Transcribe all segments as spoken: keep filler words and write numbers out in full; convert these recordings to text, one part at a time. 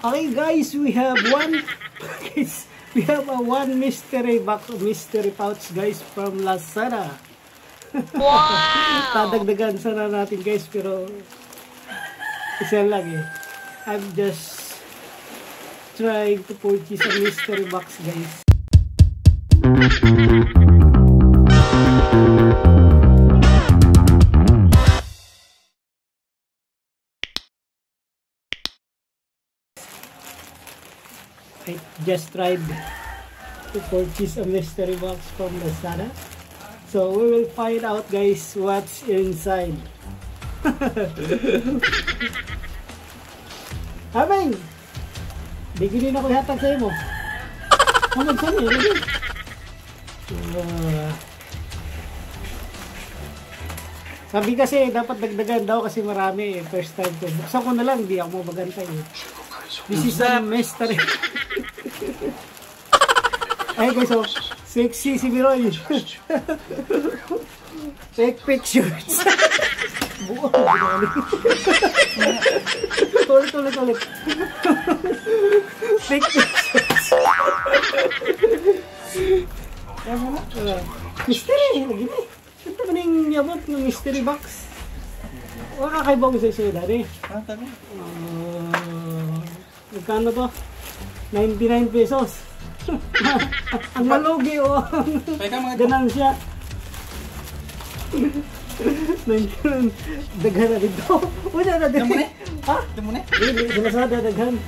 Okay guys, we have one package. We have a one mystery box, mystery pouch guys from Lazada. Wow! Tadagdagan sana natin guys, pero isa lang eh. I'm just trying to purchase a mystery box guys. I just tried to purchase a mystery box from Lazada. So we will find out guys what's inside. Aming! Bigilin ako yatag sa'yo mo. Aming saan yun? Sabi kasi dapat dagdagan daw kasi marami eh. First time ko. Buksan ko na lang, di ako mabagantay eh. This is a mystery. Ay guys, so sexy si Biroy. Take pictures. Buo. Ulit, ulit, ulit. Take pictures. Mystery, lagi na eh. Saan naman yung yabot ng mystery box? Wala kakaiba ko sa'yo sa'yo, Daddy. Ah, tabi. Magkano to? ninety-nine pesos. Ang malugi o ganang siya. Daghan na dito. Una na dito. Ha? Dimasada daghan.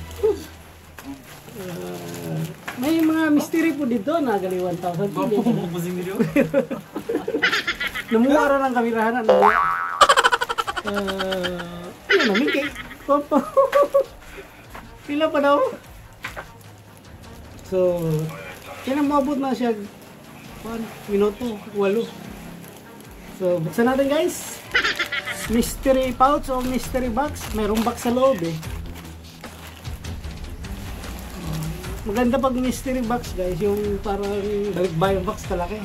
May mga mystery po dito. Nagali one thousand. Lumuha rin ang kamirahanan. Ano na Mickey? Pila pa daw? So, yan ang mabot na siya minuto, walo. So, buksan natin guys. Mystery pouch o mystery box. Mayroong box sa loob eh. Maganda pag mystery box guys. Yung parang balikbayang box talaki.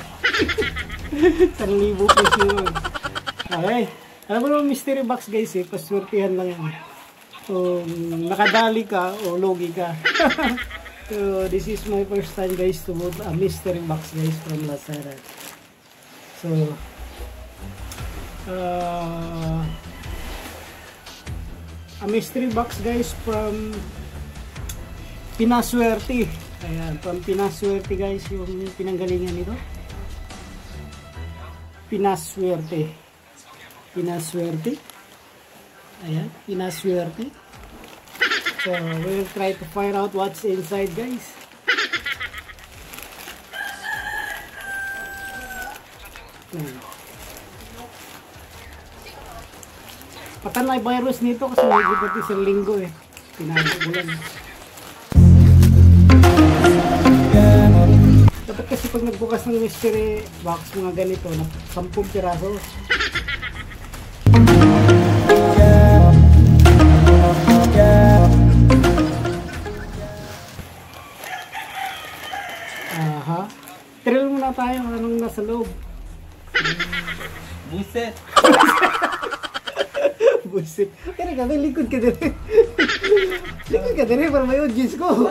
Sanlibo po siya. Okay. Alam mo naman mystery box guys eh. Paswertihan lang yan. So, nakadali ka o logi ka. So, this is my first time guys to boot a mystery box guys from Lazada. So, uh, a mystery box guys from Pinaswerte. Ayan, from Pinaswerte guys yung pinanggalingan nito. Pinaswerte. Pinaswerte. Ayan, Pinaswerte. So, we will try to find out what's inside, guys. Hmm. Patanay virus nito kasi nagigit natin sa linggo eh. Pinag-ulan. Dapat kasi pag nagbukas ng mystery box mga ganito, sampung piraso. Tayo anong nasa loob. Buset. Buset. Kaya ka, may likod ka dali. Likod ka dali para may audience ko.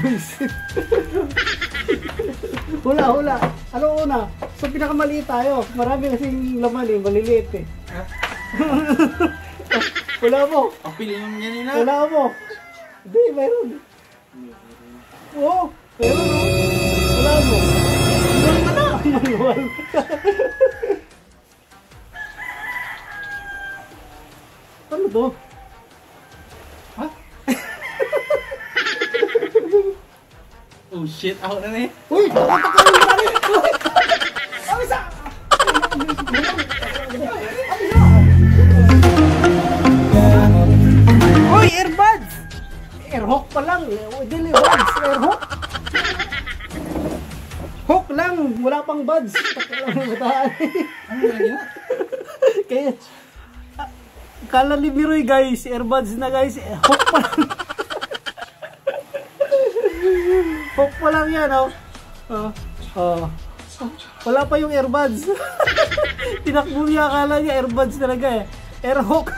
Buset. Hula, hula. Ano una? So pinakamaliit tayo. Marami kasing laman eh. Maliliit eh. Hula mo. Ang pilihan niya nila. Hula mo. Hindi, mayroon. Oo. Mayroon o. Hula mo. Manual. Ano to? Ha? Oh shit, out na na eh. Uy! Takatakarin na rin! Abisa! Uy! Earbuds! Airhawk pa lang. Dili, buds. Airhawk. Hook lang, wala pang buds. Kaya, kala ni Biroy guys, earbuds na guys, hook pa lang. Hook pa lang yan, oh. Oh, oh. Wala pa yung earbuds. Tinakbo niya, akala niya earbuds talaga eh. Airhook.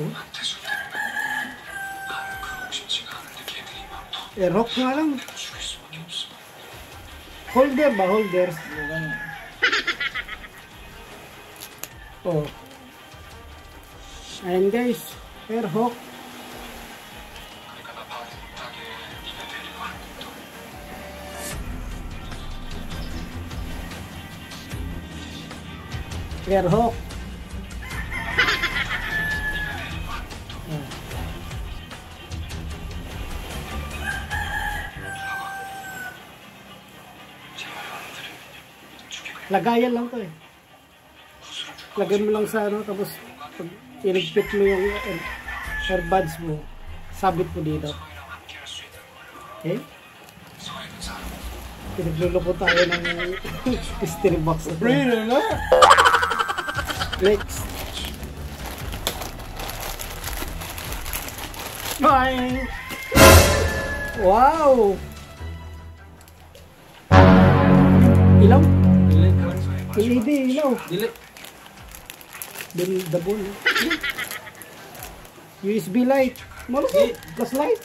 있어요? 예, 럭프하랑 홀데마 홀데스 어 and guys here hook here hook lagayan lang to eh. Lagyan mo lang sa ano, tapos pag iligpit mo yung air, airbuds mo, sabit mo dito. Okay? Pinaglulupo tayo ng mystery box. Brainer na! Next! Bye! Wow! Ilaw? L E D ilaw. Delete. The ball. U S B light. Malaki. Plus light.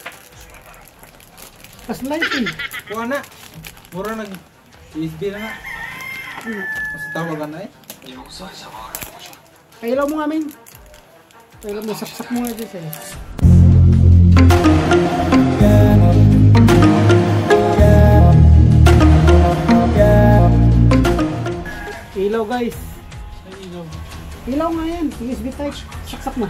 Plus light eh. Kuha na. Mura nag U S B na nga. Mas tawagan na eh. Kailaw mo nga men. Kailaw mo. Saksak mo nga dyan sa'yo. Ilaw guys. Ilaw nga yan. U S B type. Saksak na.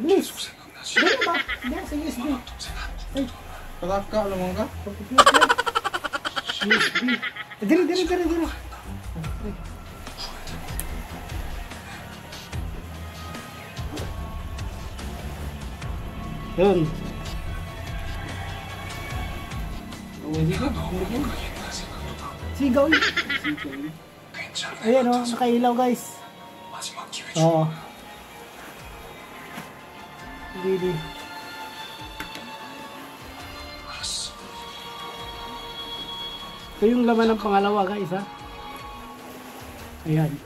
Bilis. Dito ba? Dito sa U S B. Ay. Kalaf ka. Alam mo ka? U S B. Dito, dito, dito, dito. Yun. Uwedi ka. Uwedi ka. Sigaw yun. Ayan o, nakailaw guys. Oo. Hindi. Ito yung laman ng pangalawa guys ha. Ayan.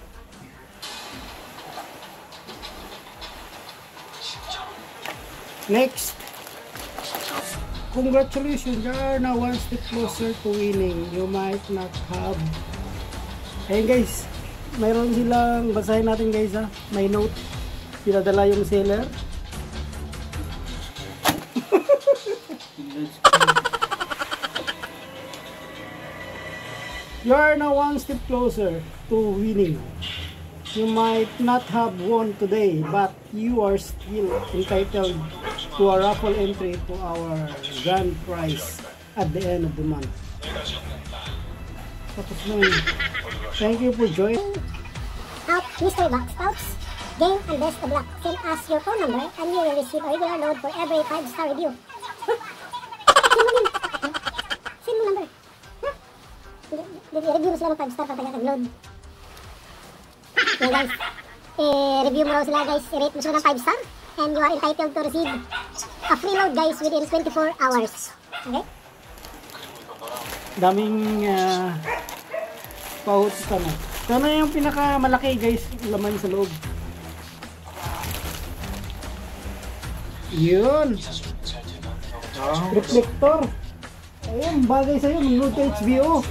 Next. Congratulations, you are now one step closer to winning. You might not have. Ayun guys, mayroon silang, basahin natin guys ha. May note, pinadala yung seller. You are now one step closer to winning. You might not have won today, but you are still entitled to a raffle entry to our grand prize at the end of the month. Thank you for joining out Mystery Box Pouts game and best of luck. Send us your phone number and you will receive a regular load for every five star review. Send mo number. Review mo sila ng five star para nag-load. Okay guys, i-review mo raw sila guys, i-rate mo sila ng five star. And you are entitled to receive a free load guys within twenty-four hours. Okay? Daming uh, pouch ito na. Ito na yung pinakamalaki guys. Laman sa loob. Yun. Oh. Reflector. Ayun, bagay sa'yo. Manood ka H B O.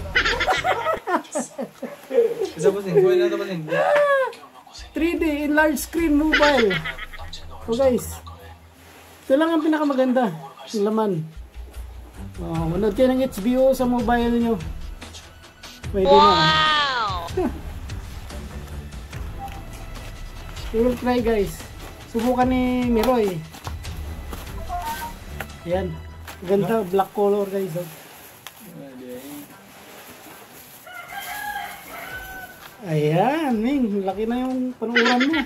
Isa po sin. Kuha na ito po sin. three D enlarged screen mobile. So guys, ito lang ang pinakamaganda yung laman. Oh, manood kayo ng H B O sa mobile nyo. Pwede wow! Na. We will try guys. Subukan ni Miroy. Ayan. Ganda, black color guys. Oh. Ayan, Ming. Laki na yung panuuran mo.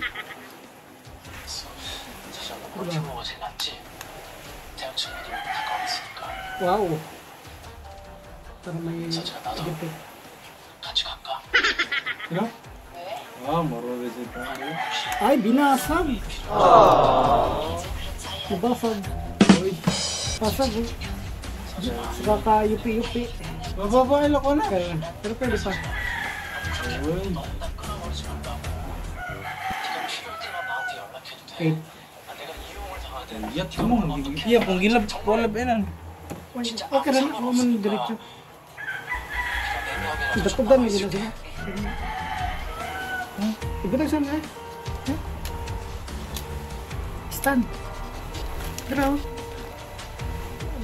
Wow. Parang may gipit. Sino? Wow, marunod ito. Ay, binasag! Aww! Ibasag. Pasag eh. Saka yupi-yupi. Mababail ako na. Pero pwede pa. Uy. Wait. Iya, cuma iya mungkin lebih lebih enak. Oke, dan mau mendireknya. Kita pegang di sini. Hah? Ikut aja sana. Hah? Stand. Terus.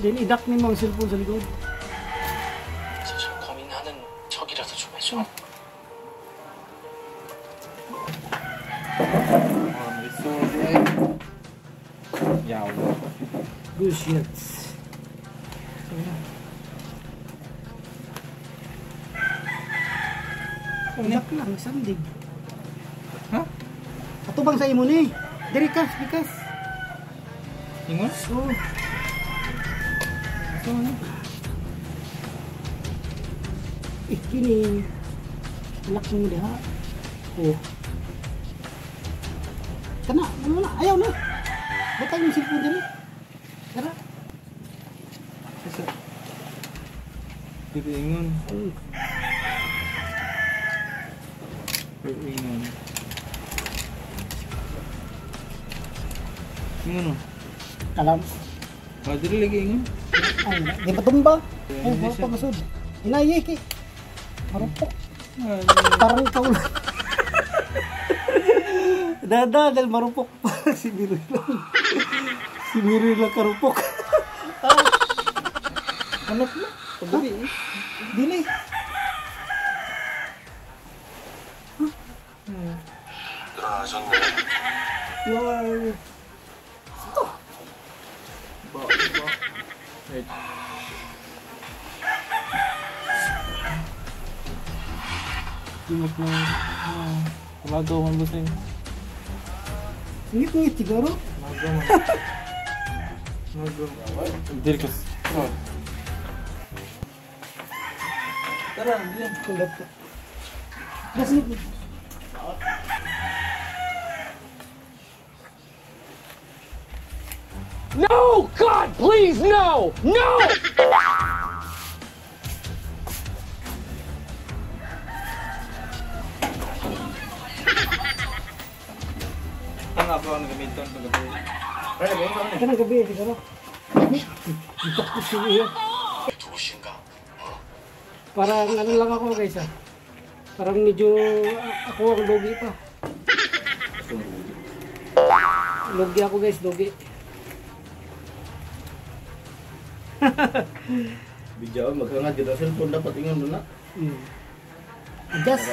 Jadi idak nih mau silpun jadi gue. Ya Allah, bullshit. Unak lang, sandig. Hah? Ato bang sa imo ni? Dari kas, bikas. Ingon? Oo. Ato ano? Ikini. Alak mo diha. Oo. Kana, ano na? Ayaw na. Bata yung silpon dyan eh. Tara. Sasa. Pipiingon. Oo. Pipiingon. Ingon o? Alam. Wala dito lagi ingon. Ay, di ba tumba? Ay, wala pa masod. Inayiki. Marupok. Parang ikaw lang. Dada dahil marupok pa. Si Miro lang. Si Miro lang karupok. Anak mo? Pagdabi eh. Dili. Grasan mo. Wow. Sito. Ba, ba. Wait. Tingok mo. Lagaw man ba sa'yo? Ngit-ngit siguro? Magong. Magong. Dirkos. Tara, diyan. Kulat ka. Gasnip. No! God, please, no! No! Ano ba ang gamit doon paggabi? Pre, bumaba na. Kanang gabi, di ba? Itak ko siya. Parang ano lang ako, guys ah. Parang medyo ako ang dogi pa. Dogi ako, guys, dogi. Bijaw, maghangat kita cellphone dapat ingon doon na. Hmm. Just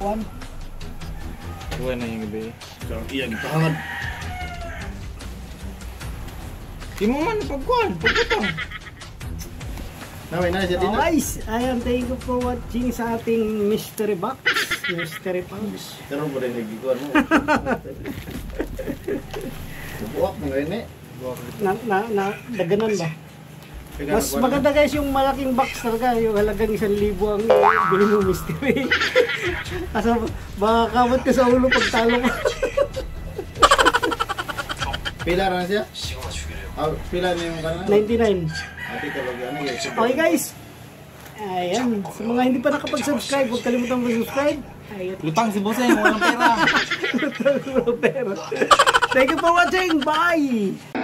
one. Kuha na yung gabi. Iya, gitahangad. Di mo man pagkuhan, pagkutang. Guys, I am thank you for watching sa ating mystery box. Mystery box. Pero mo rin nagiguan mo. Buwak mo ngayon eh. Daganan ba? Mas maganda guys yung malaking box talaga, yung halagang isang libo ang bili mo mystery. Asa baka kamot ka sa ulo pag talo ko. Pila na siya? Oh, pila na yung kanan? ninety-nine. Okay guys, ayan, sa mga hindi pa nakapag-subscribe, huwag kalimutan mag-subscribe. Lutang si Bose, walang pera. Lutang walang pera. Thank you for watching, bye!